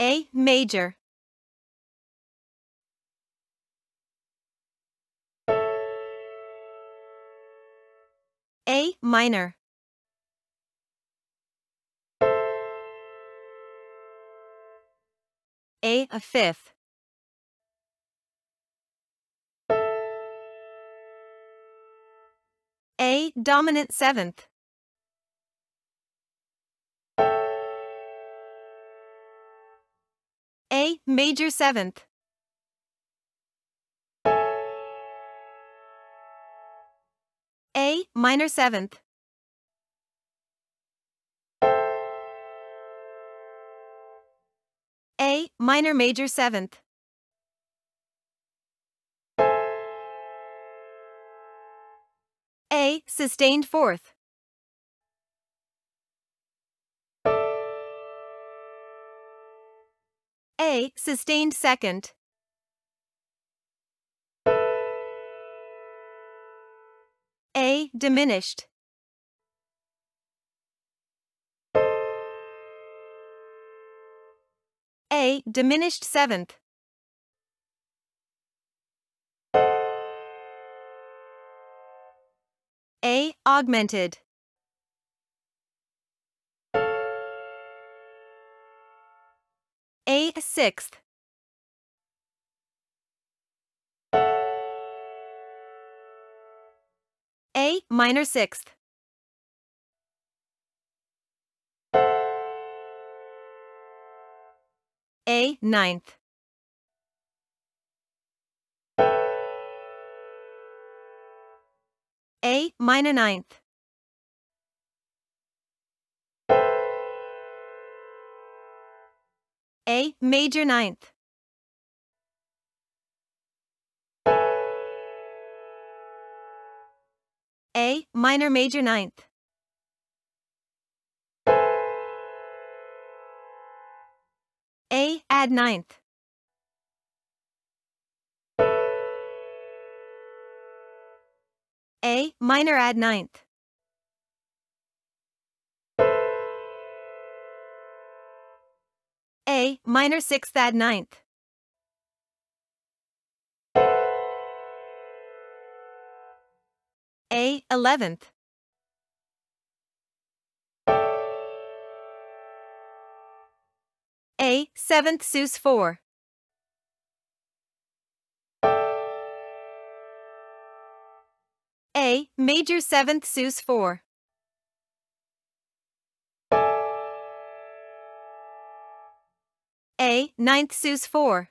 A major. A minor. A fifth. A dominant seventh. A major seventh. A minor seventh. A minor major seventh. A sustained fourth. A sustained second. A diminished. A diminished seventh. A augmented. A sixth. A minor sixth. A ninth. A minor ninth. A major ninth. A minor major ninth. A add ninth. A minor add ninth. A minor sixth add ninth. A eleventh. A seventh sus four. A major seventh sus four. A ninth sus four.